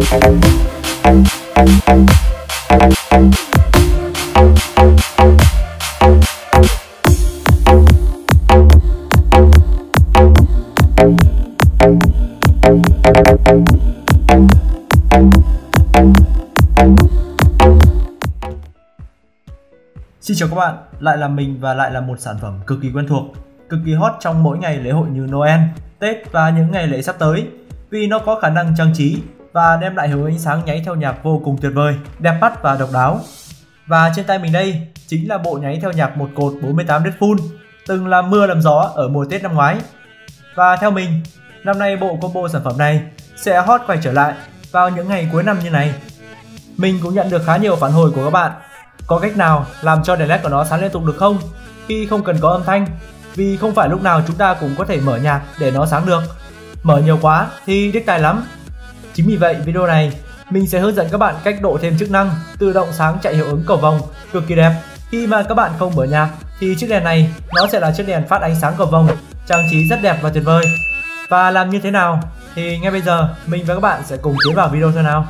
Xin chào các bạn, lại là mình và lại là một sản phẩm cực kỳ quen thuộc, cực kỳ hot trong mỗi ngày lễ hội như Noel, Tết và những ngày lễ sắp tới, vì nó có khả năng trang trí và đem lại hiệu ánh sáng nháy theo nhạc vô cùng tuyệt vời, đẹp mắt và độc đáo. Và trên tay mình đây chính là bộ nháy theo nhạc một cột 48 đít full, từng làm mưa làm gió ở mùa Tết năm ngoái. Và theo mình, năm nay bộ combo sản phẩm này sẽ hot quay trở lại vào những ngày cuối năm như này. Mình cũng nhận được khá nhiều phản hồi của các bạn. Có cách nào làm cho đèn led của nó sáng liên tục được không khi không cần có âm thanh? Vì không phải lúc nào chúng ta cũng có thể mở nhạc để nó sáng được. Mở nhiều quá thì điếc tai lắm. Chính vì vậy video này mình sẽ hướng dẫn các bạn cách độ thêm chức năng tự động sáng chạy hiệu ứng cầu vồng cực kỳ đẹp. Khi mà các bạn không mở nhạc thì chiếc đèn này nó sẽ là chiếc đèn phát ánh sáng cầu vồng, trang trí rất đẹp và tuyệt vời. Và làm như thế nào thì ngay bây giờ mình và các bạn sẽ cùng tiến vào video thôi nào.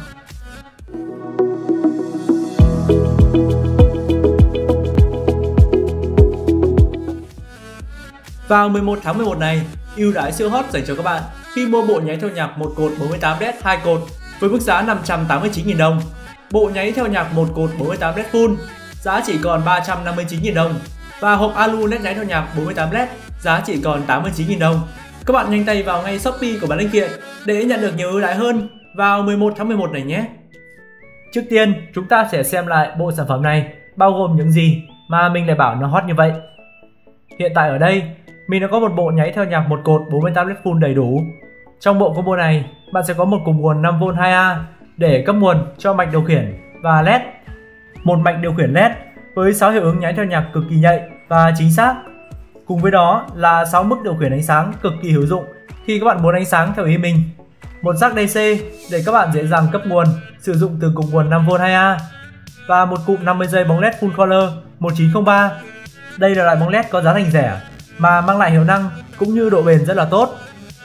Vào 11 tháng 11 này, ưu đãi siêu hot dành cho các bạn khi mua bộ nháy theo nhạc một cột 48 đét 2 cột với mức giá 589.000 đồng. Bộ nháy theo nhạc một cột 48 đét full giá chỉ còn 359.000 đồng và hộp alu nét nháy theo nhạc 48 led giá chỉ còn 89.000 đồng. Các bạn nhanh tay vào ngay Shopee của Bán Linh Kiện để nhận được nhiều ưu đãi hơn vào 11 tháng 11 này nhé. Trước tiên, chúng ta sẽ xem lại bộ sản phẩm này bao gồm những gì mà mình lại bảo nó hot như vậy. Hiện tại ở đây, mình đã có một bộ nháy theo nhạc một cột 48 led full đầy đủ. Trong bộ combo này, bạn sẽ có một cục nguồn 5V 2A để cấp nguồn cho mạch điều khiển và led, một mạch điều khiển led với 6 hiệu ứng nháy theo nhạc cực kỳ nhạy và chính xác. Cùng với đó là 6 mức điều khiển ánh sáng cực kỳ hữu dụng khi các bạn muốn ánh sáng theo ý mình. Một rắc DC để các bạn dễ dàng cấp nguồn sử dụng từ cục nguồn 5V 2A và một cụm 50 giây bóng led full color 1903. Đây là loại bóng led có giá thành rẻ mà mang lại hiệu năng cũng như độ bền rất là tốt.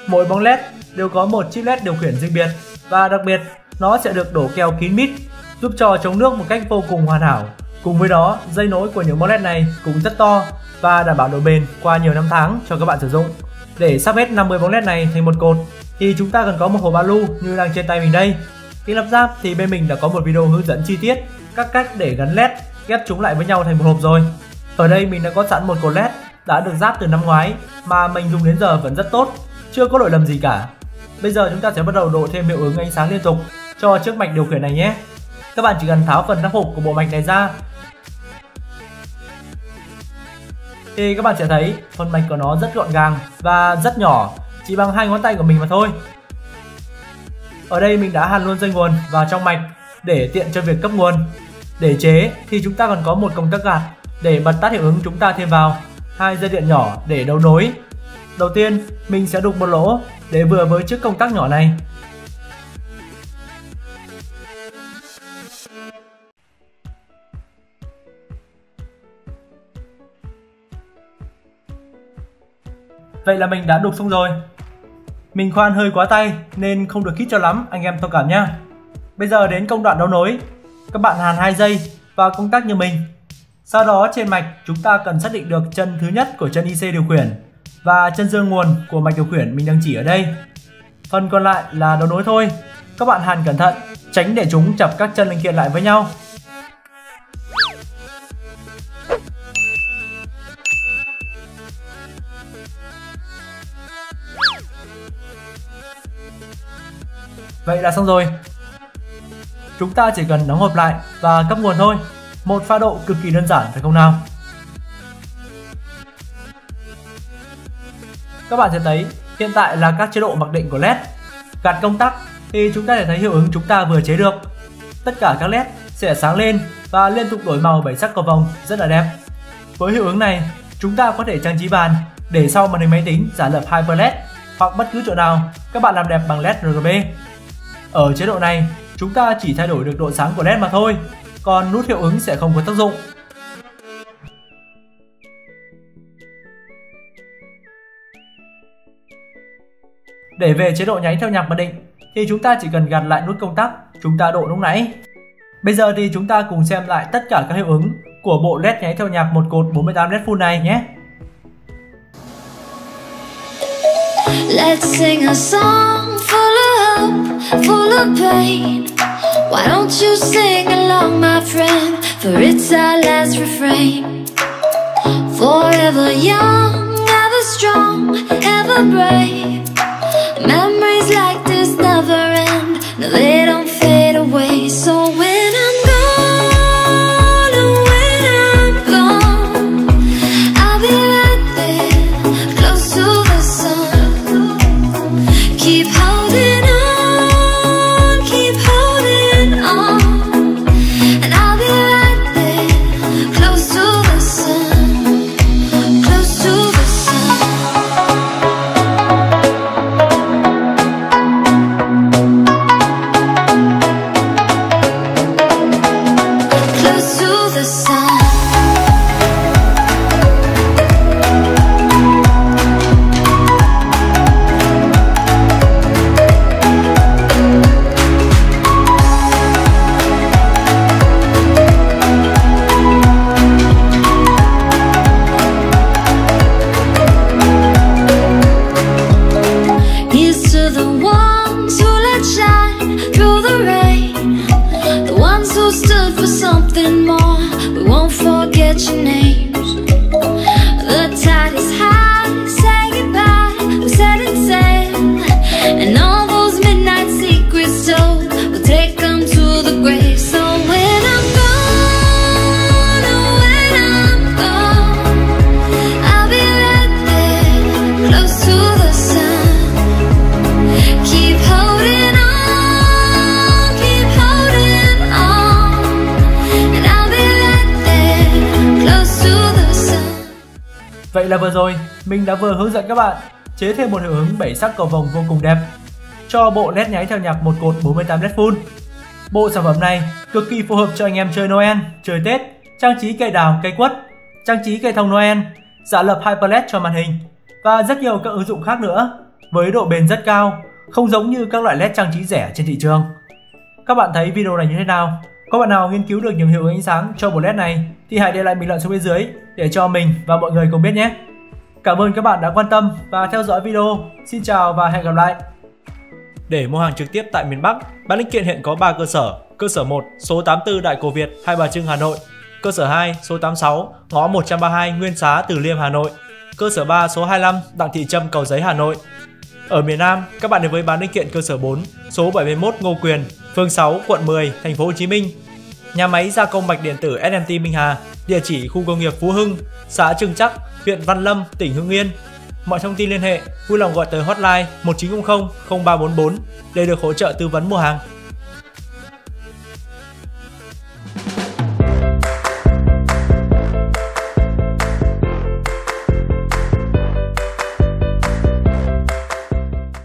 Mỗi bóng led đều có một chip led điều khiển riêng biệt và đặc biệt nó sẽ được đổ keo kín mít giúp cho chống nước một cách vô cùng hoàn hảo. Cùng với đó, dây nối của những bóng led này cũng rất to và đảm bảo độ bền qua nhiều năm tháng cho các bạn sử dụng. Để sắp hết 50 bóng led này thành một cột thì chúng ta cần có một hộp alu như đang trên tay mình đây. Khi lắp ráp thì bên mình đã có một video hướng dẫn chi tiết các cách để gắn led, ghép chúng lại với nhau thành một hộp rồi. Ở đây mình đã có sẵn một cột led đã được ráp từ năm ngoái mà mình dùng đến giờ vẫn rất tốt, chưa có lỗi lầm gì cả. Bây giờ chúng ta sẽ bắt đầu độ thêm hiệu ứng ánh sáng liên tục cho chiếc mạch điều khiển này nhé. Các bạn chỉ cần tháo phần nắp hộp của bộ mạch này ra thì các bạn sẽ thấy phần mạch của nó rất gọn gàng và rất nhỏ, chỉ bằng 2 ngón tay của mình mà thôi. Ở đây mình đã hàn luôn dây nguồn vào trong mạch để tiện cho việc cấp nguồn. Để chế thì chúng ta còn có một công tắc gạt để bật tắt hiệu ứng chúng ta thêm vào, 2 dây điện nhỏ để đấu nối. Đầu tiên mình sẽ đục một lỗ để vừa với chiếc công tắc nhỏ này. Vậy là mình đã đục xong rồi. Mình khoan hơi quá tay nên không được khít cho lắm, anh em thông cảm nhé. Bây giờ đến công đoạn đấu nối. Các bạn hàn 2 dây vào công tắc như mình. Sau đó trên mạch chúng ta cần xác định được chân thứ nhất của chân IC điều khiển và chân dương nguồn của mạch điều khiển mình đang chỉ ở đây. Phần còn lại là đấu nối thôi. Các bạn hàn cẩn thận, tránh để chúng chập các chân linh kiện lại với nhau. Vậy là xong rồi. Chúng ta chỉ cần đóng hộp lại và cấp nguồn thôi. Một pha độ cực kỳ đơn giản phải không nào? Các bạn sẽ thấy hiện tại là các chế độ mặc định của led. Gạt công tắc thì chúng ta sẽ thấy hiệu ứng chúng ta vừa chế được. Tất cả các led sẽ sáng lên và liên tục đổi màu 7 sắc cầu vồng rất là đẹp. Với hiệu ứng này, chúng ta có thể trang trí bàn, để sau màn hình máy tính giả lập HyperLED hoặc bất cứ chỗ nào các bạn làm đẹp bằng led RGB. Ở chế độ này, chúng ta chỉ thay đổi được độ sáng của led mà thôi, còn nút hiệu ứng sẽ không có tác dụng. Để về chế độ nháy theo nhạc mặc định thì chúng ta chỉ cần gạt lại nút công tắc chúng ta độ lúc nãy. Bây giờ thì chúng ta cùng xem lại tất cả các hiệu ứng của bộ LED nháy theo nhạc một cột 48 LED full này nhé. Let's sing a song full of hope, full of pain. Why don't you sing along, my friend, for it's our last refrain. Forever young, ever strong, ever brave. Memories like this never end, no they don't fade away. So when I'm gone, and when I'm gone, I'll be right there, close to the sun. Keep holding on, keep holding on. And I'll be right there, close to the sun, close to the sun. Vậy là vừa rồi, mình đã vừa hướng dẫn các bạn chế thêm một hiệu ứng 7 sắc cầu vồng vô cùng đẹp cho bộ LED nháy theo nhạc một cột 48 LED full. Bộ sản phẩm này cực kỳ phù hợp cho anh em chơi Noel, chơi Tết, trang trí cây đào, cây quất, trang trí cây thông Noel, giả lập HyperLED cho màn hình và rất nhiều các ứng dụng khác nữa với độ bền rất cao, không giống như các loại LED trang trí rẻ trên thị trường. Các bạn thấy video này như thế nào? Có bạn nào nghiên cứu được những hiệu ứng ánh sáng cho bộ LED này thì hãy để lại bình luận xuống bên dưới để cho mình và mọi người cùng biết nhé. Cảm ơn các bạn đã quan tâm và theo dõi video. Xin chào và hẹn gặp lại. Để mua hàng trực tiếp tại miền Bắc, Bán Linh Kiện hiện có 3 cơ sở. Cơ sở 1, số 84 Đại Cổ Việt, Hai Bà Trưng, Hà Nội. Cơ sở 2, số 86, ngõ 132 Nguyên Xá, Từ Liêm, Hà Nội. Cơ sở 3, số 25 Đặng Thị Trâm, Cầu Giấy, Hà Nội. Ở miền Nam, các bạn đến với Bán Linh Kiện cơ sở 4, số 71 Ngô Quyền, phường 6, quận 10, thành phố Hồ Chí Minh. Nhà máy gia công mạch điện tử SMT Minh Hà, địa chỉ khu công nghiệp Phú Hưng, xã Trưng Trắc, huyện Văn Lâm, tỉnh Hưng Yên. Mọi thông tin liên hệ vui lòng gọi tới hotline 1900 0344 để được hỗ trợ tư vấn mua hàng.